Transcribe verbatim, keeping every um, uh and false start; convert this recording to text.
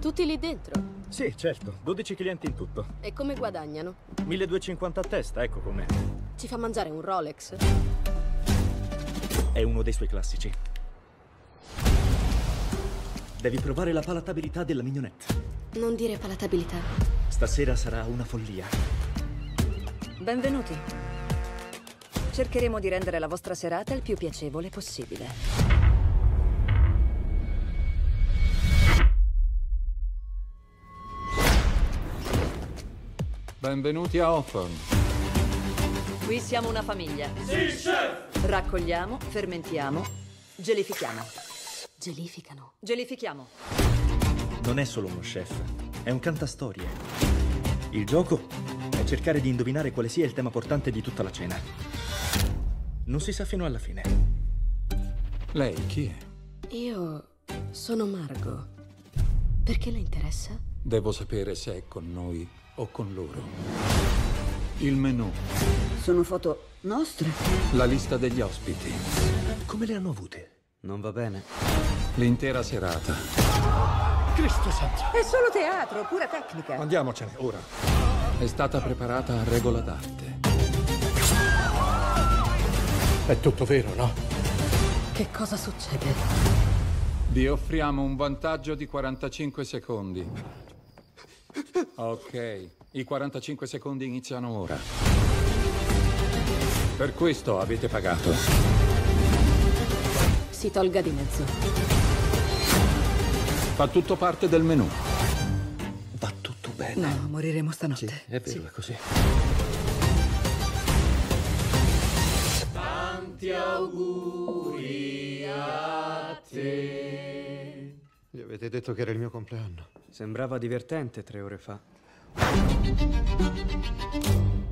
Tutti lì dentro? Sì, certo. dodici clienti in tutto. E come guadagnano? milleduecentocinquanta a testa, ecco com'è. Ci fa mangiare un Rolex? È uno dei suoi classici. Devi provare la palatabilità della mignonette. Non dire palatabilità. Stasera sarà una follia. Benvenuti. Cercheremo di rendere la vostra serata il più piacevole possibile. Benvenuti a Open. Qui siamo una famiglia. Sì, chef! Raccogliamo, fermentiamo, gelifichiamo. Gelificano. Gelifichiamo. Non è solo uno chef, è un cantastorie. Il gioco è cercare di indovinare quale sia il tema portante di tutta la cena. Non si sa fino alla fine. Lei chi è? Io sono Margo. Perché le interessa? Devo sapere se è con noi o con loro. Il menù. Sono foto nostre. La lista degli ospiti. Come le hanno avute? Non va bene. L'intera serata. Cristo santo! È solo teatro, pura tecnica. Andiamocene, ora. È stata preparata a regola d'arte. È tutto vero, no? Che cosa succede? Vi offriamo un vantaggio di quarantacinque secondi. Ok, i quarantacinque secondi iniziano ora. Per questo avete pagato. Si tolga di mezzo. Fa tutto parte del menù. Va tutto bene. No, moriremo stanotte. Sì, è vero, sì. È così. Tanti auguri a te. Gli avete detto che era il mio compleanno. Sembrava divertente tre ore fa.